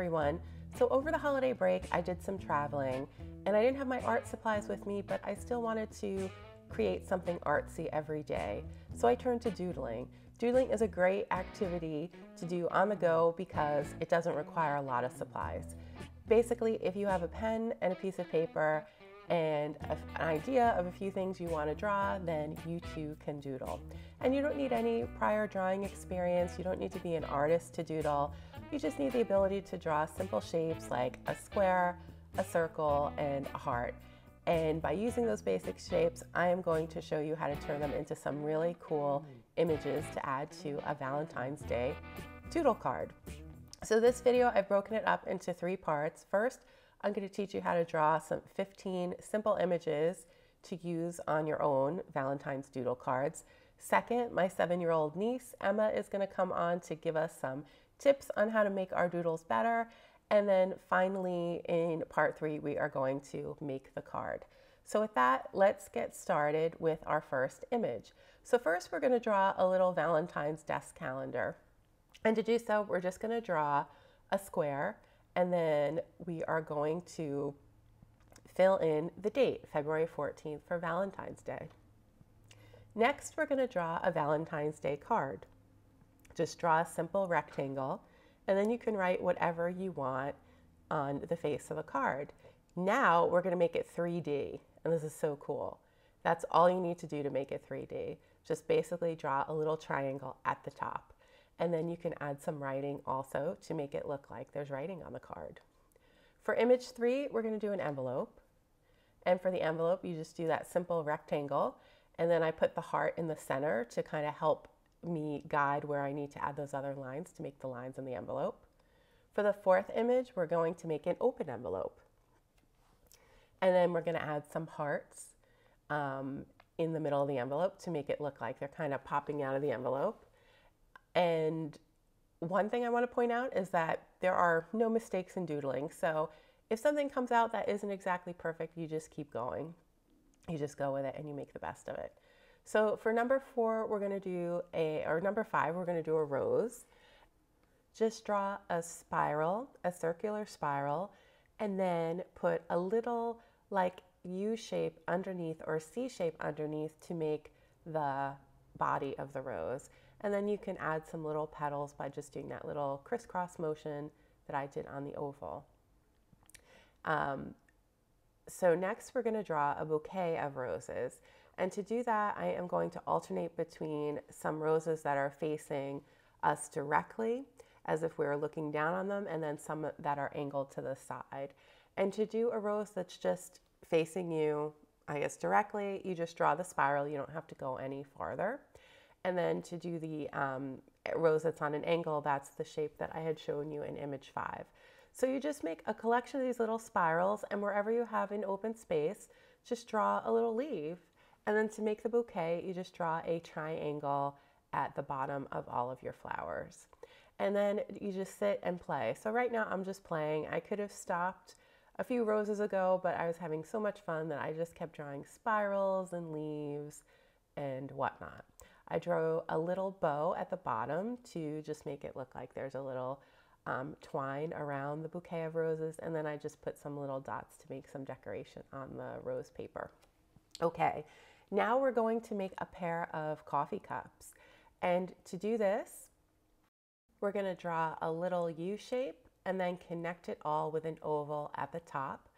everyone. So over the holiday break, I did some traveling and I didn't have my art supplies with me, but I still wanted to create something artsy every day. So I turned to doodling. Doodling is a great activity to do on the go because it doesn't require a lot of supplies. Basically, if you have a pen and a piece of paper and an idea of a few things you want to draw, then you too can doodle. And you don't need any prior drawing experience. You don't need to be an artist to doodle. You just need the ability to draw simple shapes like a square, a circle, and a heart. And by using those basic shapes, I am going to show you how to turn them into some really cool images to add to a Valentine's Day doodle card. So this video, I've broken it up into 3 parts. First, I'm going to teach you how to draw some 15 simple images to use on your own Valentine's doodle cards. Second, my 7-year-old niece, Emma, is going to come on to give us some tips on how to make our doodles better. And then finally, in part 3, we are going to make the card. So with that, let's get started with our first image. So first, we're going to draw a little Valentine's desk calendar. And to do so, we're just going to draw a square. And then we are going to fill in the date, February 14th for Valentine's Day. Next, we're going to draw a Valentine's Day card. Just draw a simple rectangle, and then you can write whatever you want on the face of the card. Now we're going to make it 3D, and this is so cool. That's all you need to do to make it 3D. Just basically draw a little triangle at the top. And then you can add some writing also to make it look like there's writing on the card. For image 3, we're going to do an envelope. And for the envelope, you just do that simple rectangle. And then I put the heart in the center to kind of help me guide where I need to add those other lines to make the lines in the envelope. For the 4th image, we're going to make an open envelope. And then we're going to add some hearts in the middle of the envelope to make it look like they're kind of popping out of the envelope. And one thing I want to point out is that there are no mistakes in doodling. So if something comes out that isn't exactly perfect, you just keep going. You just go with it and you make the best of it. So for number 4, we're going to do number 5, we're going to do a rose. Just draw a spiral, a circular spiral, and then put a little like U shape underneath or C shape underneath to make the body of the rose. And then you can add some little petals by just doing that little crisscross motion that I did on the oval. So next we're going to draw a bouquet of roses. And to do that, I am going to alternate between some roses that are facing us directly as if we were looking down on them, and then some that are angled to the side. And to do a rose that's just facing you, I guess directly, you just draw the spiral. You don't have to go any farther. And then to do the rose that's on an angle, that's the shape that I had shown you in image 5. So you just make a collection of these little spirals, and wherever you have an open space, just draw a little leaf. And then to make the bouquet, you just draw a triangle at the bottom of all of your flowers. And then you just sit and play. So right now I'm just playing. I could have stopped a few roses ago, but I was having so much fun that I just kept drawing spirals and leaves and whatnot. I drew a little bow at the bottom to just make it look like there's a little twine around the bouquet of roses. And then I just put some little dots to make some decoration on the rose paper. Okay, now we're going to make a pair of coffee cups. And to do this, we're going to draw a little U shape and then connect it all with an oval at the top.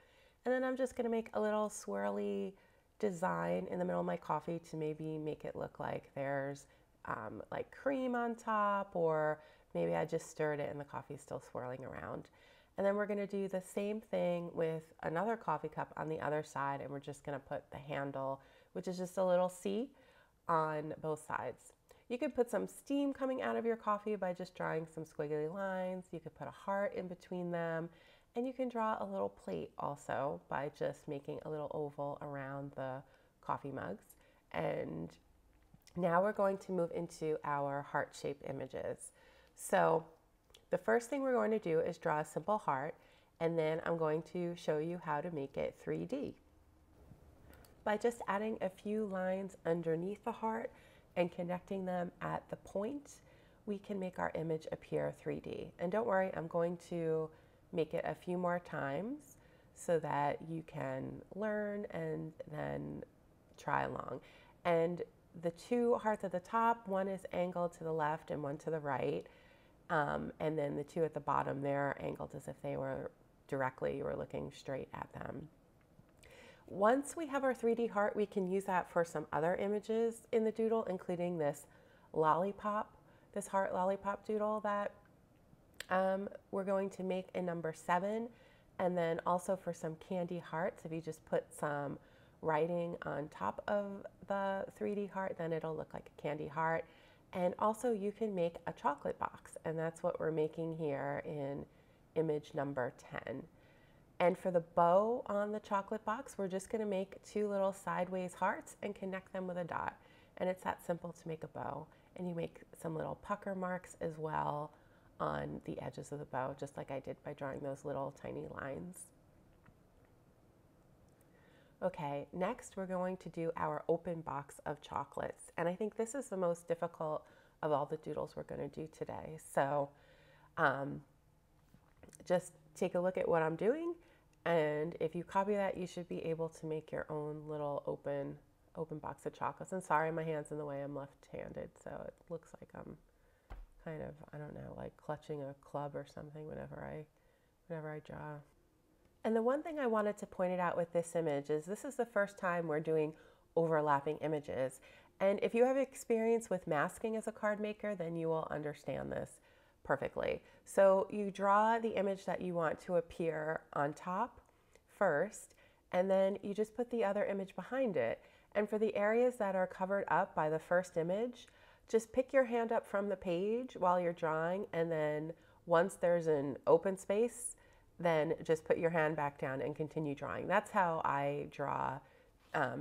And then I'm just going to make a little swirly design in the middle of my coffee to maybe make it look like there's like cream on top, or maybe I just stirred it and the coffee's still swirling around. And then we're going to do the same thing with another coffee cup on the other side, and we're just going to put the handle, which is just a little C, on both sides. You could put some steam coming out of your coffee by just drawing some squiggly lines. You could put a heart in between them. And you can draw a little plate also by just making a little oval around the coffee mugs. And now we're going to move into our heart-shaped images. So the first thing we're going to do is draw a simple heart, and then I'm going to show you how to make it 3D. By just adding a few lines underneath the heart and connecting them at the point, we can make our image appear 3D. And don't worry, I'm going to make it a few more times so that you can learn and then try along. And the two hearts at the top, one is angled to the left and one to the right. And then the two at the bottom, they're angled as if they were directly, you were looking straight at them. Once we have our 3D heart, we can use that for some other images in the doodle, including this lollipop, this heart lollipop doodle that we're going to make in number 7. And then also for some candy hearts, if you just put some writing on top of the 3D heart, then it'll look like a candy heart. And also you can make a chocolate box, and that's what we're making here in image number 10. And for the bow on the chocolate box, we're just gonna make two little sideways hearts and connect them with a dot. And it's that simple to make a bow. And you make some little pucker marks as well on the edges of the bow, just like I did by drawing those little tiny lines. Okay, next we're going to do our open box of chocolates. And I think this is the most difficult of all the doodles we're gonna do today. So just take a look at what I'm doing. And if you copy that, you should be able to make your own little open box of chocolates. And sorry, my hand's in the way, I'm left-handed. So it looks like I'm kind of, I don't know, like clutching a club or something whenever I draw. And the one thing I wanted to point it out with this image is this is the first time we're doing overlapping images. And if you have experience with masking as a card maker, then you will understand this perfectly. So you draw the image that you want to appear on top first, and then you just put the other image behind it. And for the areas that are covered up by the first image, just pick your hand up from the page while you're drawing, and then once there's an open space, then just put your hand back down and continue drawing. That's how I draw,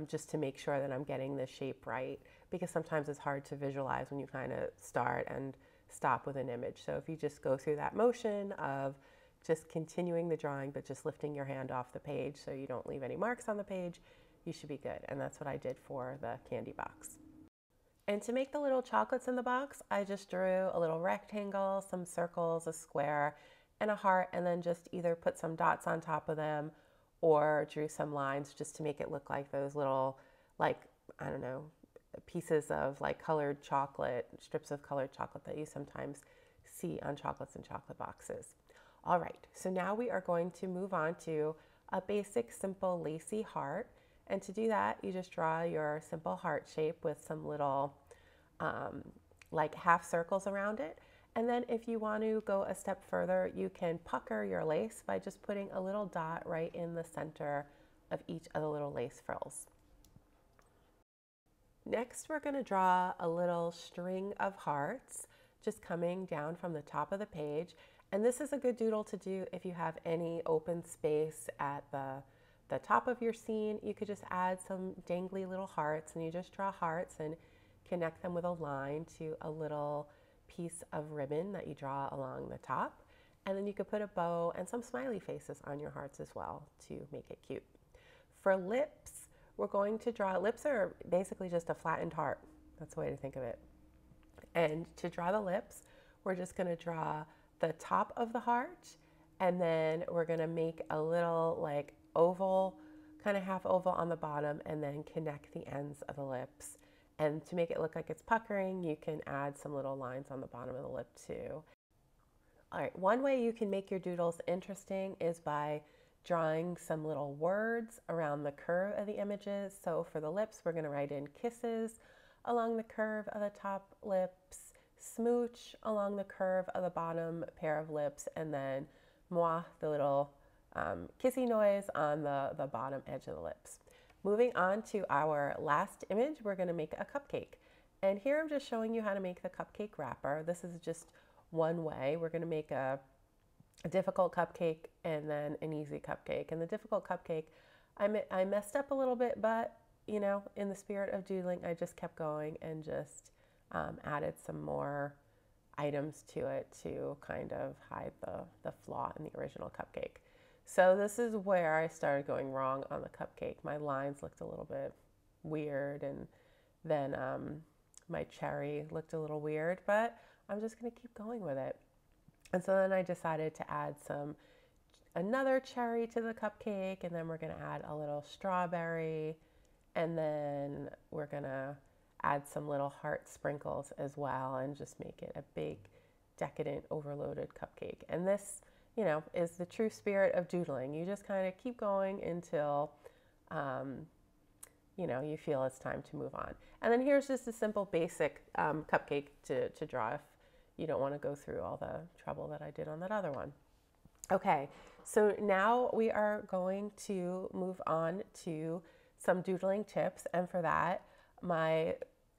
just to make sure that I'm getting the shape right, because sometimes it's hard to visualize when you kind of start and stop with an image. So if you just go through that motion of just continuing the drawing, but just lifting your hand off the page so you don't leave any marks on the page, you should be good. And that's what I did for the candy box. And to make the little chocolates in the box, I just drew a little rectangle, some circles, a square, and a heart, and then just either put some dots on top of them or drew some lines just to make it look like those little, like, I don't know, pieces of like colored chocolate, strips of colored chocolate that you sometimes see on chocolates and chocolate boxes. All right, so now we are going to move on to a basic simple lacy heart. And to do that, you just draw your simple heart shape with some little like half circles around it. And then if you want to go a step further, you can pucker your lace by just putting a little dot right in the center of each of the little lace frills. Next, we're going to draw a little string of hearts just coming down from the top of the page. And this is a good doodle to do if you have any open space at the top of your scene. You could just add some dangly little hearts, and you just draw hearts and connect them with a line to a little piece of ribbon that you draw along the top. And then you could put a bow and some smiley faces on your hearts as well to make it cute. For lips, we're going to draw, lips are basically just a flattened heart. That's the way to think of it. And to draw the lips, we're just gonna draw the top of the heart, and then we're gonna make a little like oval, kind of half oval on the bottom, and then connect the ends of the lips. And to make it look like it's puckering, you can add some little lines on the bottom of the lip too. All right, one way you can make your doodles interesting is by drawing some little words around the curve of the images. So for the lips, we're gonna write in kisses along the curve of the top lips, smooch along the curve of the bottom pair of lips, and then moi, the little kissy noise on the bottom edge of the lips. Moving on to our last image, we're gonna make a cupcake. And here I'm just showing you how to make the cupcake wrapper. This is just one way. We're gonna make a difficult cupcake and then an easy cupcake. And the difficult cupcake, I messed up a little bit, but you know, in the spirit of doodling, I just kept going and just added some more items to it to kind of hide the flaw in the original cupcake. So this is where I started going wrong on the cupcake. My lines looked a little bit weird, and then my cherry looked a little weird, but I'm just gonna keep going with it. And so then I decided to add some another cherry to the cupcake, and then we're gonna add a little strawberry, and then we're gonna add some little heart sprinkles as well, and just make it a big decadent overloaded cupcake. And this, you know, is the true spirit of doodling. You just kind of keep going until you know, you feel it's time to move on. And then here's just a simple basic cupcake to draw if you don't want to go through all the trouble that I did on that other one. Okay, so now we are going to move on to some doodling tips. And for that, my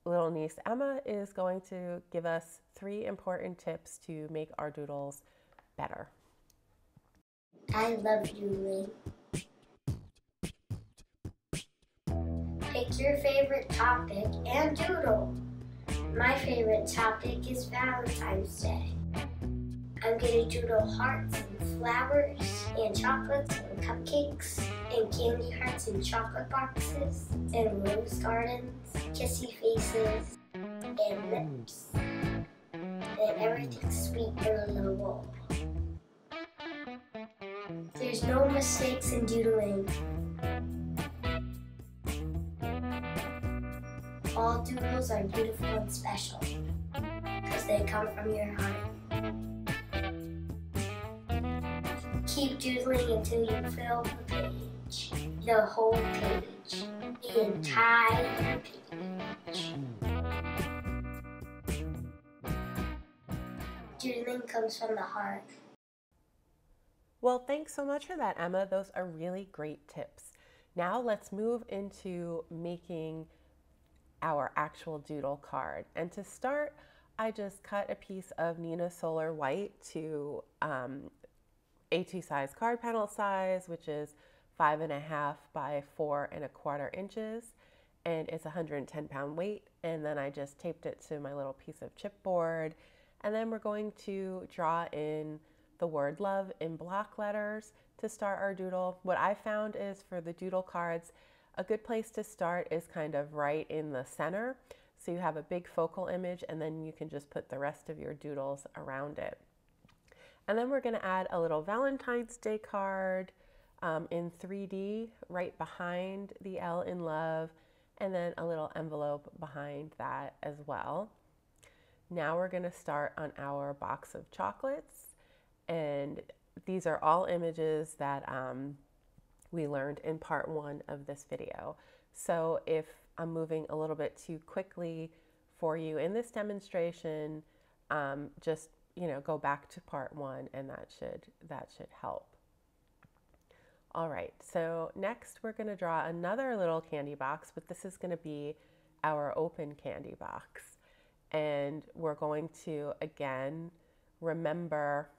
little niece Emma is going to give us 3 important tips to make our doodles better. I love doodling. Pick your favorite topic and doodle. My favorite topic is Valentine's Day. I'm going to doodle hearts and flowers and chocolates and cupcakes and candy hearts and chocolate boxes and rose gardens, kissy faces and lips and everything sweet and lovable. There's no mistakes in doodling. All doodles are beautiful and special because they come from your heart. Keep doodling until you fill the page, the whole page, the entire page. Doodling comes from the heart. Well, thanks so much for that, Emma. Those are really great tips. Now let's move into making our actual doodle card. And to start, I just cut a piece of Nina Solar White to A2 size card panel size, which is 5.5 by 4.25 inches. And it's 110-pound weight. And then I just taped it to my little piece of chipboard. And then we're going to draw in the word love in block letters to start our doodle. What I found is for the doodle cards, a good place to start is kind of right in the center. So you have a big focal image, and then you can just put the rest of your doodles around it. And then we're gonna add a little Valentine's Day card in 3D right behind the L in love, and then a little envelope behind that as well. Now we're gonna start on our box of chocolates. And these are all images that we learned in part 1 of this video. So if I'm moving a little bit too quickly for you in this demonstration, just, you know, go back to part 1 and that should help. All right, so next we're gonna draw another little candy box, but this is gonna be our open candy box. And we're going to, again, remember,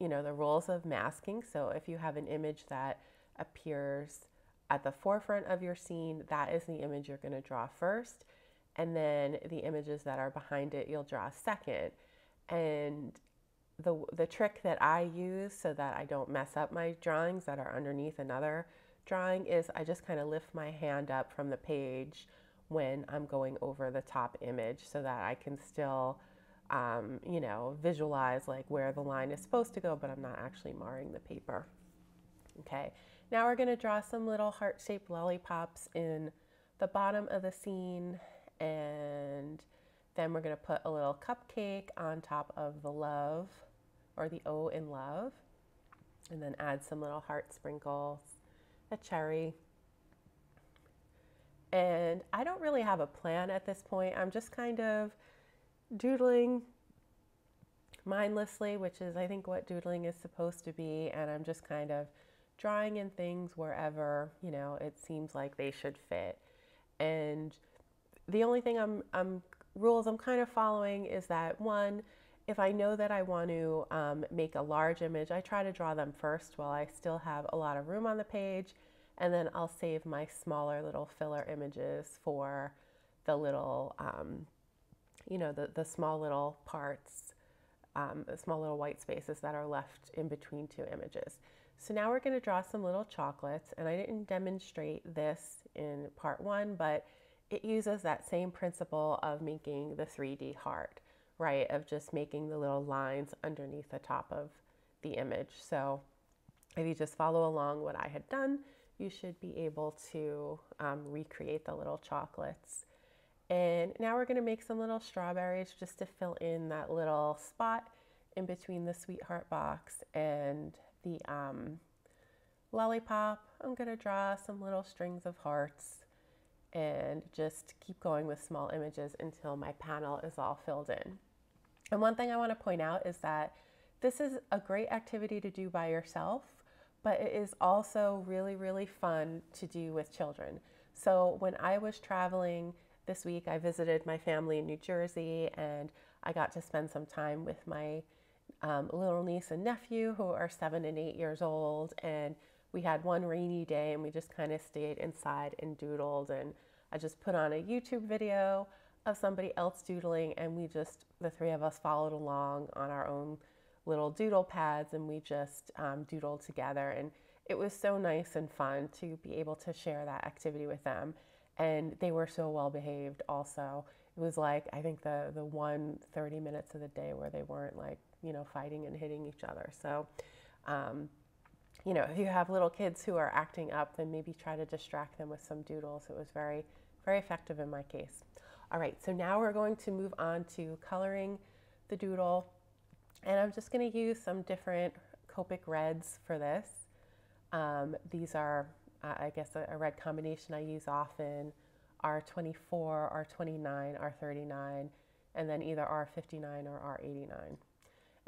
you know, the rules of masking. So if you have an image that appears at the forefront of your scene, that is the image you're going to draw first. And then the images that are behind it, you'll draw second. And the trick that I use so that I don't mess up my drawings that are underneath another drawing is I just kind of lift my hand up from the page when I'm going over the top image so that I can still you know, visualize like where the line is supposed to go, but I'm not actually marring the paper. Okay, now we're going to draw some little heart-shaped lollipops in the bottom of the scene, and then we're going to put a little cupcake on top of the love, or the O in love, and then add some little heart sprinkles, a cherry. And I don't really have a plan at this point. I'm just kind of doodling mindlessly, which is I think what doodling is supposed to be, and I'm just kind of drawing in things wherever, you know, it seems like they should fit. And the only thing rules I'm kind of following is that, one, if I know that I want to make a large image, I try to draw them first while I still have a lot of room on the page, and then I'll save my smaller little filler images for the little you know, the small little parts, the small little white spaces that are left in between 2 images. So now we're gonna draw some little chocolates, and I didn't demonstrate this in part 1, but it uses that same principle of making the 3D heart, right? Of just making the little lines underneath the top of the image. So If you just follow along what I had done, you should be able to recreate the little chocolates. And now we're gonna make some little strawberries just to fill in that little spot in between the sweetheart box and the lollipop. I'm gonna draw some little strings of hearts and just keep going with small images until my panel is all filled in. And one thing I wanna point out is that this is a great activity to do by yourself, but it is also really, really fun to do with children. So when I was traveling this week, I visited my family in New Jersey and I got to spend some time with my little niece and nephew who are 7 and 8 years old. And we had one rainy day and we just kind of stayed inside and doodled. And I just put on a YouTube video of somebody else doodling and we just, the three of us followed along on our own little doodle pads and we just doodled together. And it was so nice and fun to be able to share that activity with them. And they were so well behaved also. It was like, I think the one 30 minutes of the day where they weren't like, you know, fighting and hitting each other. So, you know, if you have little kids who are acting up, then maybe try to distract them with some doodles. It was very, very effective in my case. All right, so now we're going to move on to coloring the doodle. And I'm just going to use some different Copic reds for this. These are, I guess, a red combination I use often, R24, R29, R39, and then either R59 or R89.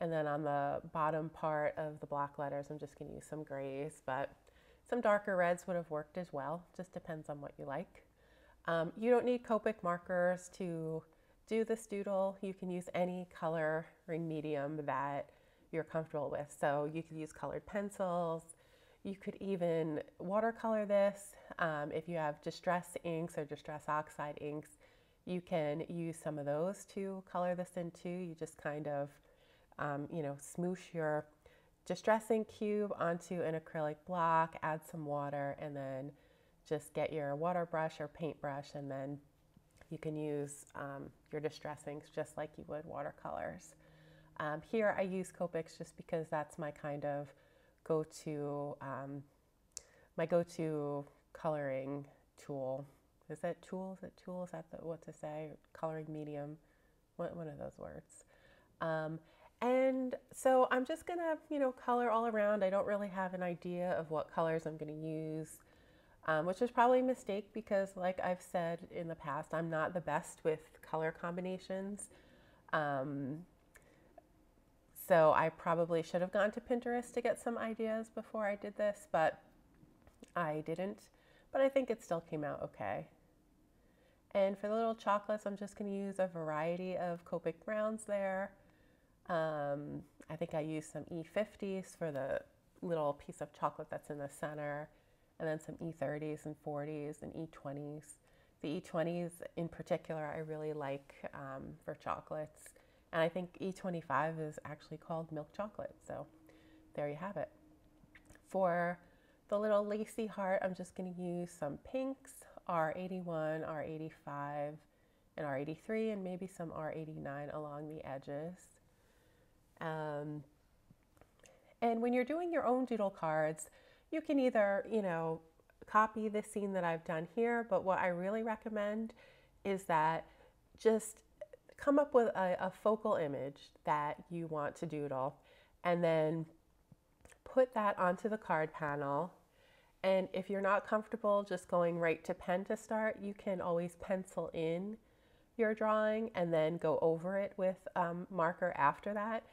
And then on the bottom part of the block letters, I'm just going to use some grays, but some darker reds would have worked as well. Just depends on what you like. You don't need Copic markers to do this doodle. You can use any coloring medium that you're comfortable with. So you could use colored pencils. You could even watercolor this. If you have distress inks or distress oxide inks, you can use some of those to color this in too. You just kind of, you know, smoosh your distress ink cube onto an acrylic block, add some water, and then just get your water brush or paintbrush, and then you can use your distress inks just like you would watercolors. Here I use Copics just because that's my kind of go-to, my go-to coloring tool. Is that tool? Is it tool? Is that the, what to say? Coloring medium? One of those words. And so I'm just gonna, you know, color all around. I don't really have an idea of what colors I'm gonna use, which is probably a mistake because, like I've said in the past, I'm not the best with color combinations. So I probably should have gone to Pinterest to get some ideas before I did this, but I didn't. But I think it still came out okay. And for the little chocolates, I'm just gonna use a variety of Copic browns there. I think I used some E50s for the little piece of chocolate that's in the center, and then some E30s and 40s and E20s. The E20s in particular, I really like for chocolates. And I think E25 is actually called milk chocolate. So there you have it. For the little lacy heart, I'm just gonna use some pinks, R81, R85, and R83, and maybe some R89 along the edges. And when you're doing your own doodle cards, you can either, you know, copy the scene that I've done here, but what I really recommend is that just come up with a focal image that you want to doodle and then put that onto the card panel. And if you're not comfortable just going right to pen to start, you can always pencil in your drawing and then go over it with marker after that.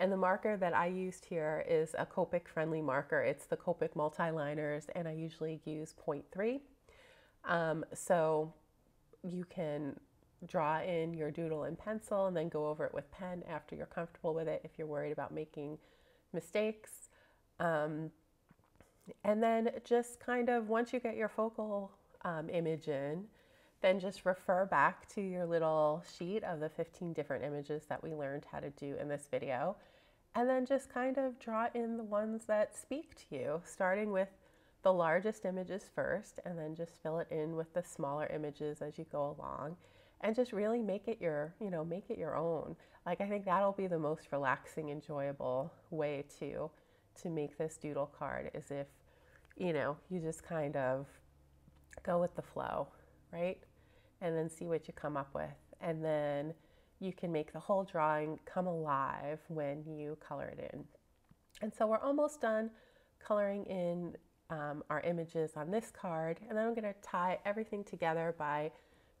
And the marker that I used here is a Copic friendly marker. It's the Copic multiliners and I usually use 0.3. So you can draw in your doodle in pencil and then go over it with pen after you're comfortable with it if you're worried about making mistakes. And then just kind of once you get your focal image in, then just refer back to your little sheet of the 15 different images that we learned how to do in this video. And then just kind of draw in the ones that speak to you, starting with the largest images first, and then just fill it in with the smaller images as you go along. And just really make it your, you know, make it your own. Like I think that'll be the most relaxing, enjoyable way to to make this doodle card is if, you know, you just kind of go with the flow, right? And then see what you come up with. And then you can make the whole drawing come alive when you color it in. And so we're almost done coloring in our images on this card. And then I'm going to tie everything together by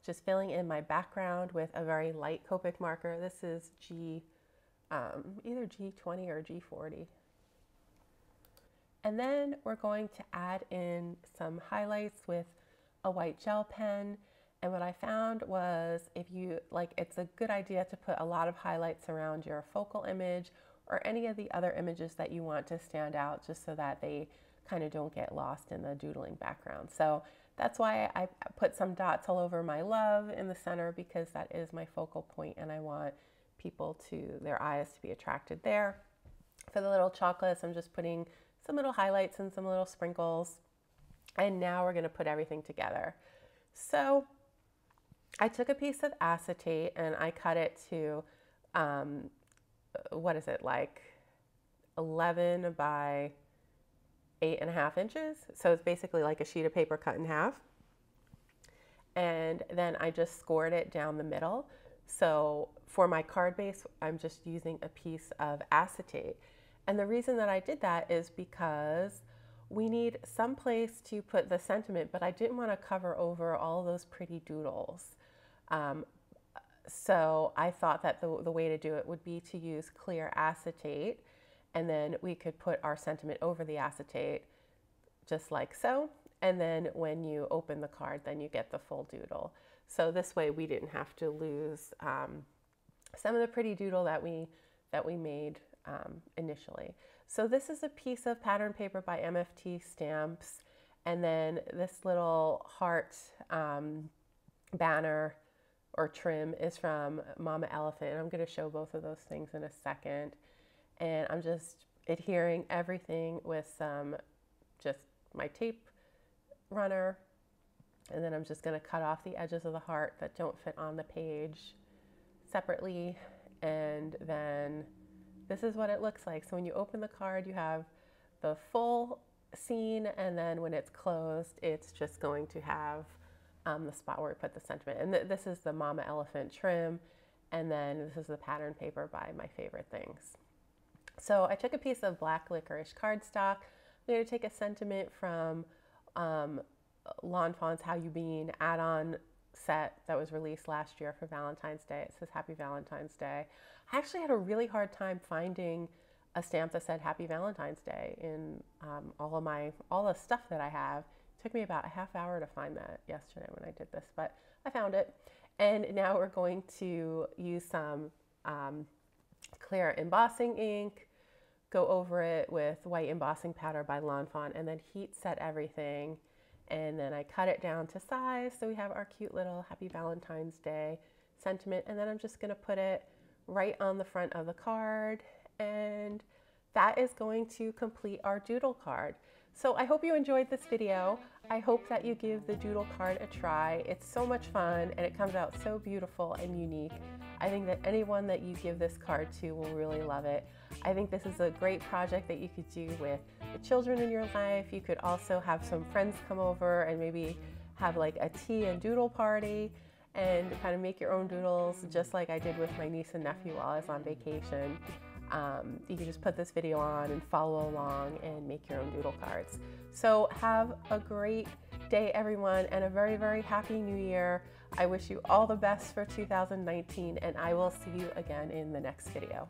just filling in my background with a very light Copic marker. This is either G20 or G40. And then we're going to add in some highlights with a white gel pen. And what I found was, if you like, it's a good idea to put a lot of highlights around your focal image or any of the other images that you want to stand out, just so that they kind of don't get lost in the doodling background. So that's why I put some dots all over my love in the center, because that is my focal point and I want people to, their eyes to be attracted there. For the little chocolates, I'm just putting some little highlights and some little sprinkles. And now we're going to put everything together. So I took a piece of acetate and I cut it to, what is it, like 11 by 8.5 inches. So it's basically like a sheet of paper cut in half. And then I just scored it down the middle. So for my card base, I'm just using a piece of acetate. And the reason that I did that is because we need some place to put the sentiment, but I didn't want to cover over all those pretty doodles. So I thought that the way to do it would be to use clear acetate, and then we could put our sentiment over the acetate just like so. And then when you open the card, then you get the full doodle. So this way we didn't have to lose some of the pretty doodle that we made initially. So this is a piece of pattern paper by MFT Stamps. And then this little heart banner or trim is from Mama Elephant. And I'm going to show both of those things in a second. And I'm just adhering everything with some, just my tape runner. And then I'm just going to cut off the edges of the heart that don't fit on the page separately. And then this is what it looks like. So when you open the card, you have the full scene. And then when it's closed, it's just going to have the spot where we put the sentiment. And this is the Mama Elephant trim. And then this is the pattern paper by My Favorite Things. So I took a piece of black licorice cardstock. I'm going to take a sentiment from Lawn Fawn's How You Been add-on set that was released last year for Valentine's Day. It says Happy Valentine's Day. I actually had a really hard time finding a stamp that said Happy Valentine's Day in all the stuff that I have. It took me about a half hour to find that yesterday when I did this, but I found it. And now we're going to use some clear embossing ink, go over it with white embossing powder by Lawn Fawn, and then heat set everything. And then I cut it down to size, so we have our cute little Happy Valentine's Day sentiment. And then I'm just going to put it right on the front of the card, and that is going to complete our doodle card. So I hope you enjoyed this video. I hope that you give the doodle card a try. It's so much fun and it comes out so beautiful and unique. I think that anyone that you give this card to will really love it. I think this is a great project that you could do with the children in your life. You could also have some friends come over and maybe have like a tea and doodle party and kind of make your own doodles, just like I did with my niece and nephew while I was on vacation. You can just put this video on and follow along and make your own doodle cards. So have a great day, everyone, and a very, very happy new year. I wish you all the best for 2019, and I will see you again in the next video.